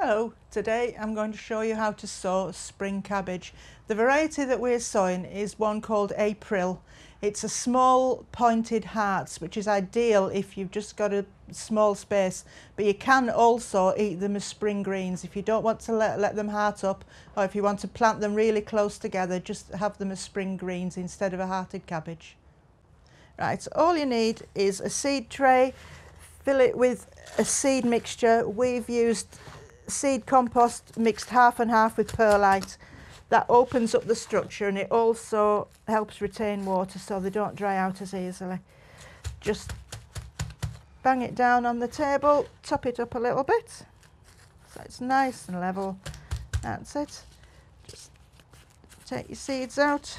Hello, today I'm going to show you how to sow spring cabbage. The variety that we're sowing is one called April. It's a small pointed hearts, which is ideal if you've just got a small space, but you can also eat them as spring greens. If you don't want to let them heart up, or if you want to plant them really close together, just have them as spring greens instead of a hearted cabbage. Right, so all you need is a seed tray, fill it with a seed mixture. We've used seed compost mixed half and half with perlite. That opens up the structure and it also helps retain water so they don't dry out as easily. Just bang it down on the table, top it up a little bit so it's nice and level. That's it. Just take your seeds out,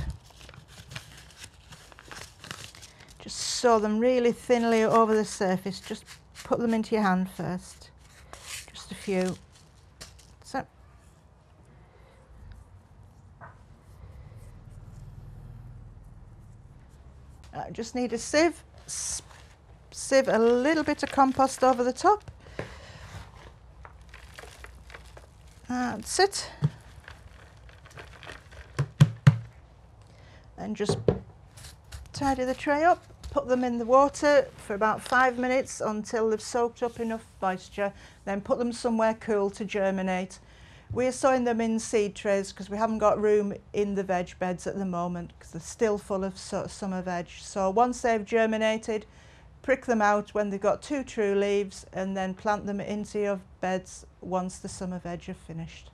just sow them really thinly over the surface. Just put them into your hand first, just a few. So I just need a sieve, sieve a little bit of compost over the top. That's it. And just tidy the tray up, put them in the water for about 5 minutes until they've soaked up enough moisture, then put them somewhere cool to germinate. We're sowing them in seed trays because we haven't got room in the veg beds at the moment because they're still full of summer veg. So once they've germinated, prick them out when they've got two true leaves and then plant them into your beds once the summer veg are finished.